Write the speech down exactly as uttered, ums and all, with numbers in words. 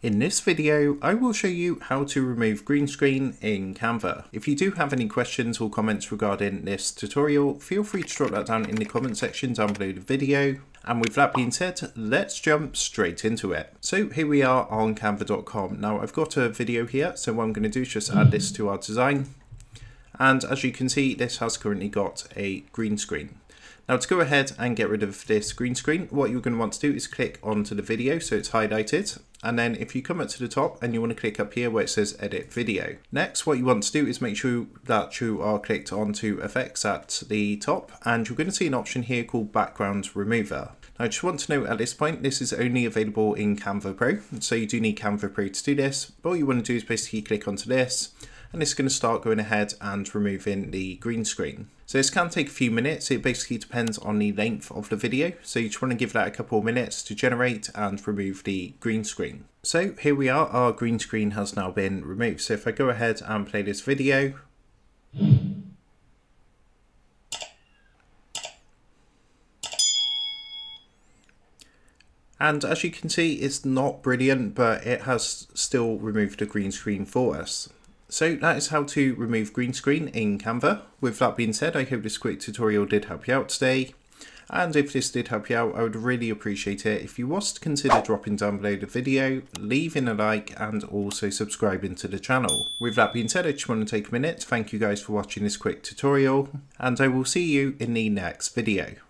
In this video, I will show you how to remove green screen in Canva. If you do have any questions or comments regarding this tutorial, feel free to drop that down in the comment section down below the video. And with that being said, let's jump straight into it. So here we are on canva dot com. Now I've got a video here, so what I'm going to do is just add this to our design. And as you can see, this has currently got a green screen. Now to go ahead and get rid of this green screen, what you're going to want to do is click onto the video so it's highlighted. And then if you come up to the top and you want to click up here where it says edit video. Next, what you want to do is make sure that you are clicked onto effects at the top, and you're going to see an option here called background remover. Now I just want to note at this point, this is only available in Canva Pro. So you do need Canva Pro to do this, but all you want to do is basically click onto this. And it's going to start going ahead and removing the green screen. So this can take a few minutes. It basically depends on the length of the video. So you just want to give that a couple of minutes to generate and remove the green screen. So here we are, our green screen has now been removed. So if I go ahead and play this video, and as you can see, it's not brilliant, but it has still removed the green screen for us. So that is how to remove green screen in Canva. With that being said, I hope this quick tutorial did help you out today. And if this did help you out, I would really appreciate it if you was to consider dropping down below the video, leaving a like, and also subscribing to the channel. With that being said, I just want to take a minute to thank you guys for watching this quick tutorial, and I will see you in the next video.